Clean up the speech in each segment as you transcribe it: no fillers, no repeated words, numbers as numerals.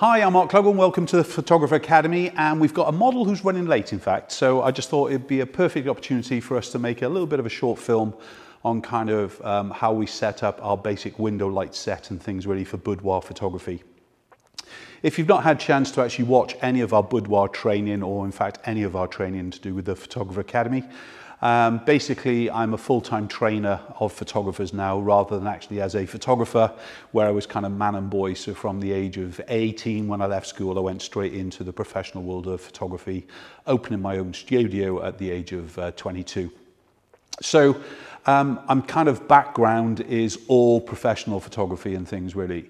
Hi, I'm Mark Klug and welcome to the Photographer Academy, and we've got a model who's running late, in fact, so I just thought it'd be a perfect opportunity for us to make a little bit of a short film on kind of how we set up our basic window light set and things really for boudoir photography. If you've not had a chance to actually watch any of our boudoir training, or in fact any of our training to do with the Photographer Academy, basically, I'm a full-time trainer of photographers now rather than actually as a photographer, where I was kind of man and boy. So from the age of 18 when I left school, I went straight into the professional world of photography, opening my own studio at the age of 22. So I'm kind of background is all professional photography and things really.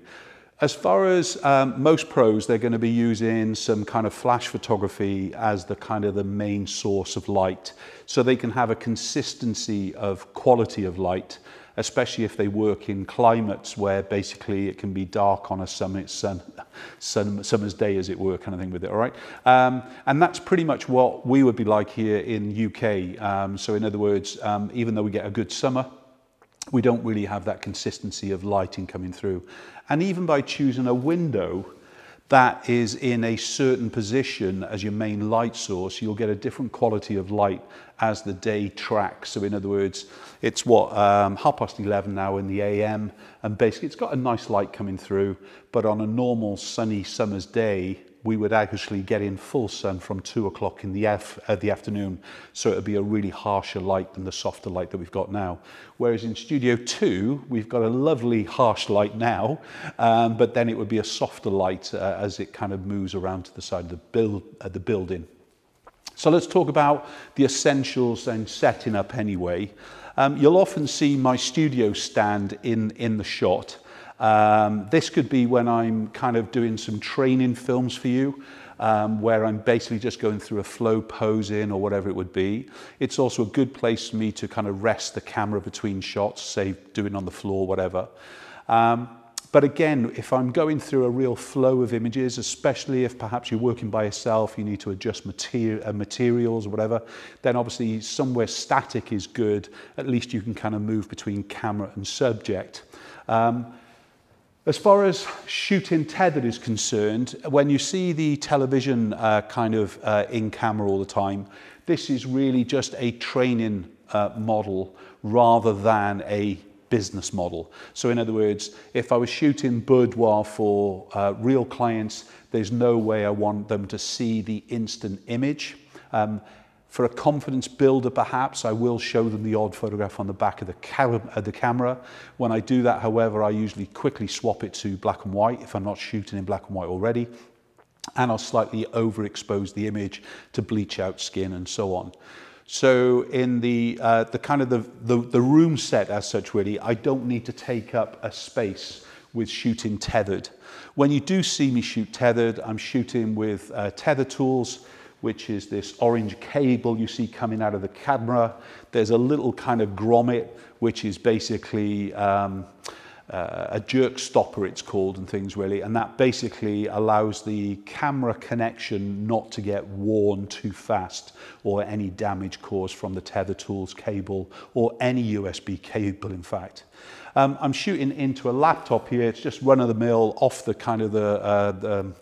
As far as most pros, they're going to be using some kind of flash photography as the kind of the main source of light, so they can have a consistency of quality of light, especially if they work in climates where basically it can be dark on a summer's day, as it were, kind of thing with it, all right? And that's pretty much what we would be like here in UK. So in other words, even though we get a good summer, we don't really have that consistency of lighting coming through. And even by choosing a window that is in a certain position as your main light source, you'll get a different quality of light as the day tracks. So in other words, it's what, 11:30 now in the AM, and basically it's got a nice light coming through, but on a normal sunny summer's day, we would actually get in full sun from 2 o'clock in the afternoon. So it would be a really harsher light than the softer light that we've got now. Whereas in Studio 2, we've got a lovely harsh light now, but then it would be a softer light as it kind of moves around to the side of the building. So let's talk about the essentials and setting up anyway. You'll often see my studio stand in the shot. This could be when I'm kind of doing some training films for you, where I'm basically just going through a flow pose in or whatever it would be. It's also a good place for me to kind of rest the camera between shots, say doing on the floor, whatever. But again, if I'm going through a real flow of images, especially if perhaps you're working by yourself, you need to adjust materials or whatever, then obviously somewhere static is good. At least you can kind of move between camera and subject. As far as shooting tethered is concerned, when you see the television kind of in camera all the time, this is really just a training model rather than a business model. So in other words, if I was shooting boudoir for real clients, there's no way I want them to see the instant image. For a confidence builder, perhaps, I will show them the odd photograph on the back of the camera. When I do that, however, I usually quickly swap it to black and white if I'm not shooting in black and white already. And I'll slightly overexpose the image to bleach out skin and so on. So in the kind of the room set as such, really, I don't need to take up a space with shooting tethered. When you do see me shoot tethered, I'm shooting with Tether Tools, which is this orange cable you see coming out of the camera. There's a little kind of grommet, which is basically a jerk stopper, it's called, and things really. And that basically allows the camera connection not to get worn too fast or any damage caused from the Tether Tools cable or any USB cable, in fact. I'm shooting into a laptop here. It's just run of the mill off the kind of the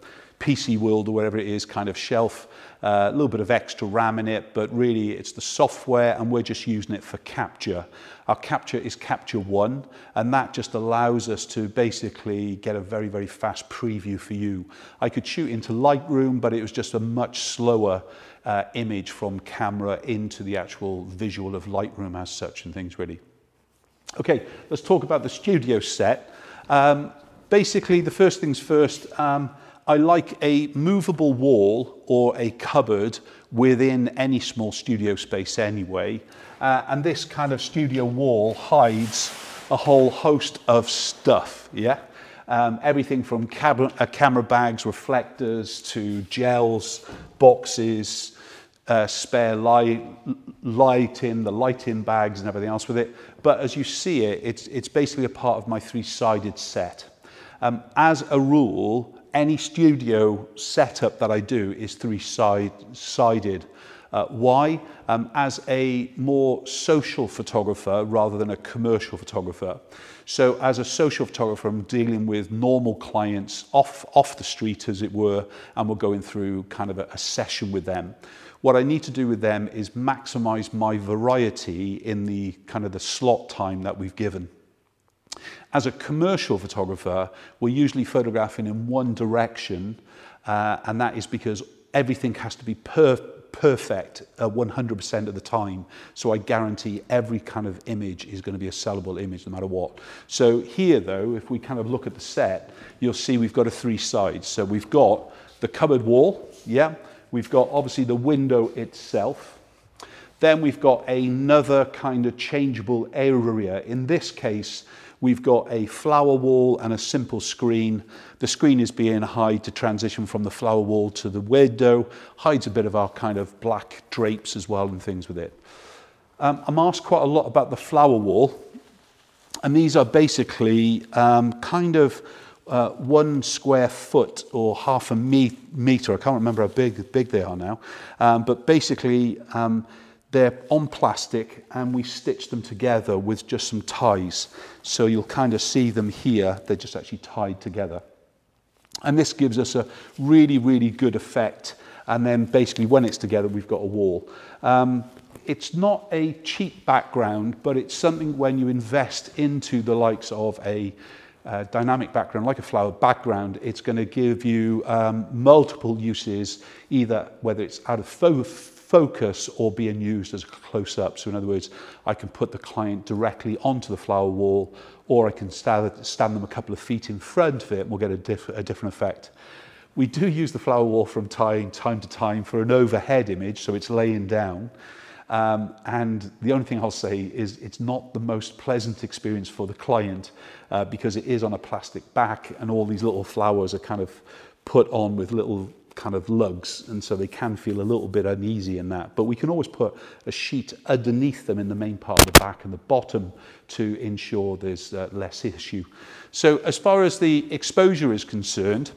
PC World or wherever it is kind of shelf. A little bit of extra RAM in it, but really it's the software, and we're just using it for capture. Our capture is Capture One, and that just allows us to basically get a very, very fast preview for you. I could shoot into Lightroom, but it was just a much slower image from camera into the actual visual of Lightroom as such and things really. Okay, let's talk about the studio set. Basically, the first things first, I like a movable wall or a cupboard within any small studio space anyway. And this kind of studio wall hides a whole host of stuff, yeah? Everything from camera bags, reflectors, to gels, boxes, spare lighting, the lighting bags and everything else with it. But as you see it, it's basically a part of my three-sided set. As a rule, any studio setup that I do is three-sided. Why? As a more social photographer rather than a commercial photographer. So as a social photographer, I'm dealing with normal clients off the street, as it were, and we're going through kind of a session with them. What I need to do with them is maximize my variety in the kind of the slot time that we've given. As a commercial photographer, we're usually photographing in one direction, and that is because everything has to be perfect 100% of the time. So I guarantee every kind of image is going to be a sellable image no matter what. So here though, if we kind of look at the set, you'll see we've got three sides. So we've got the cupboard wall, yeah. We've got obviously the window itself. Then we've got another kind of changeable area. In this case, we've got a flower wall and a simple screen. The screen is being hide to transition from the flower wall to the window. Hides a bit of our kind of black drapes as well and things with it. I'm asked quite a lot about the flower wall. And these are basically kind of 1 square foot or half a meter. I can't remember how big they are now. But basically, they're on plastic and we stitch them together with just some ties. So you'll kind of see them here. They're just actually tied together. And this gives us a really, really good effect. And then basically when it's together, we've got a wall. It's not a cheap background, but it's something when you invest into the likes of a dynamic background, like a flower background, it's going to give you multiple uses, either whether it's out of focus or being used as a close-up. So in other words, I can put the client directly onto the flower wall, or I can stand them a couple of feet in front of it and we'll get a different effect. We do use the flower wall from time to time for an overhead image, so it's laying down. And the only thing I'll say is it's not the most pleasant experience for the client because it is on a plastic back and all these little flowers are kind of put on with little kind of lugs, and so they can feel a little bit uneasy in that. But we can always put a sheet underneath them in the main part of the back and the bottom to ensure there's less issue. So as far as the exposure is concerned,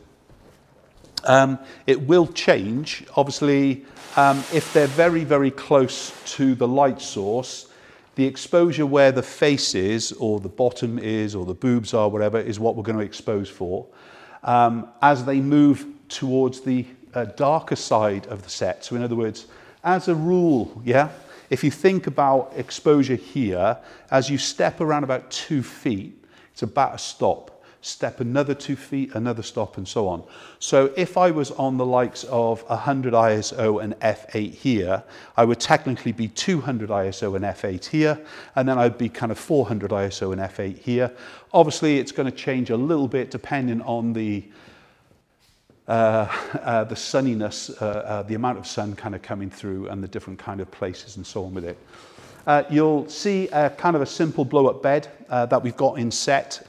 it will change. Obviously, if they're very, very close to the light source, the exposure where the face is, or the bottom is, or the boobs are, whatever, is what we're going to expose for. As they move towards the darker side of the set, so in other words, as a rule, yeah, if you think about exposure here, as you step around about 2 feet, it's about a stop. Step another 2 feet, another stop, and so on. So if I was on the likes of 100 ISO and f8 here, I would technically be 200 ISO and f8 here, and then I'd be kind of 400 ISO and f8 here. Obviously, it's going to change a little bit depending on the sunniness, the amount of sun kind of coming through, and the different kind of places and so on with it. You'll see a kind of a simple blow-up bed that we've got in set.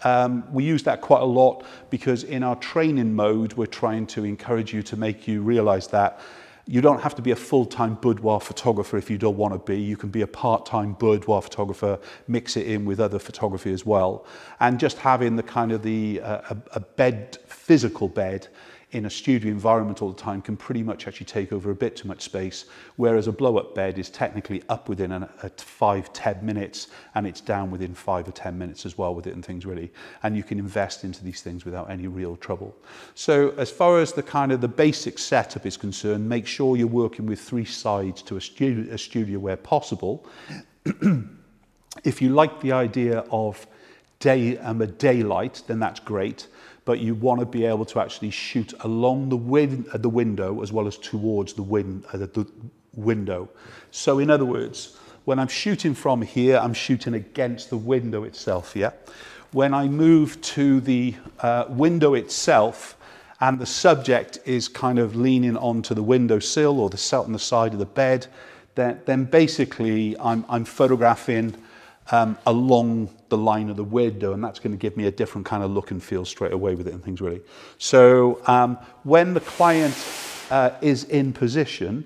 We use that quite a lot because in our training mode, we're trying to encourage you to make you realize that you don't have to be a full-time boudoir photographer if you don't want to be. You can be a part-time boudoir photographer, mix it in with other photography as well. And just having the kind of the a bed, physical bed, in a studio environment all the time can pretty much actually take over a bit too much space, whereas a blow-up bed is technically up within 5–10 minutes and it's down within 5 or 10 minutes as well with it and things really. And you can invest into these things without any real trouble. So as far as the kind of the basic setup is concerned, make sure you're working with 3 sides to a studio where possible. If you like the idea of daylight, then that's great. But you want to be able to actually shoot along the window as well as towards the window. So in other words, when I'm shooting from here, I'm shooting against the window itself, yeah? When I move to the window itself and the subject is kind of leaning onto the windowsill or the sat on the side of the bed, then basically I'm photographing along the line of the window, and that's going to give me a different kind of look and feel straight away with it and things really. So when the client is in position,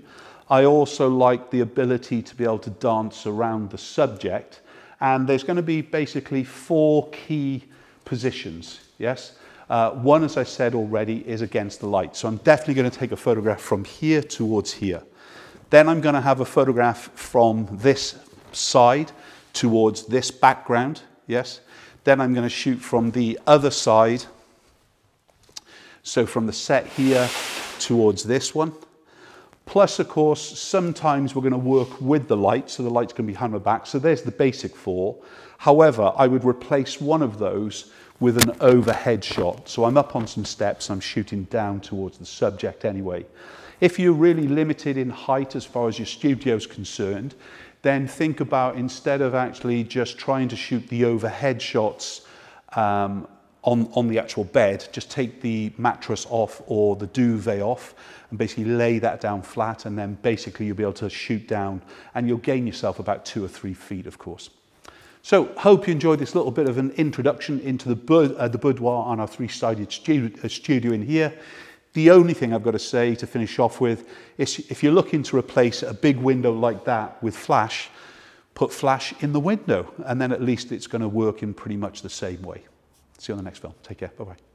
I also like the ability to be able to dance around the subject, and there's going to be basically 4 key positions, yes? One, as I said already, is against the light. So I'm definitely going to take a photograph from here towards here. Then I'm going to have a photograph from this side towards this background, yes? Then I'm going to shoot from the other side, so from the set here towards this one. Plus, of course, sometimes we're going to work with the light, so the light's going to be hammered back. So there's the basic four. However, I would replace one of those with an overhead shot. So I'm up on some steps, I'm shooting down towards the subject anyway. If you're really limited in height as far as your studio's concerned, then think about, instead of actually just trying to shoot the overhead shots on the actual bed, just take the mattress off or the duvet off and basically lay that down flat, and then basically you'll be able to shoot down and you'll gain yourself about 2 or 3 feet, of course. So hope you enjoyed this little bit of an introduction into the boudoir on our three-sided studio in here. The only thing I've got to say to finish off with is, if you're looking to replace a big window like that with flash, put flash in the window, and then at least it's going to work in pretty much the same way. See you on the next film. Take care. Bye-bye.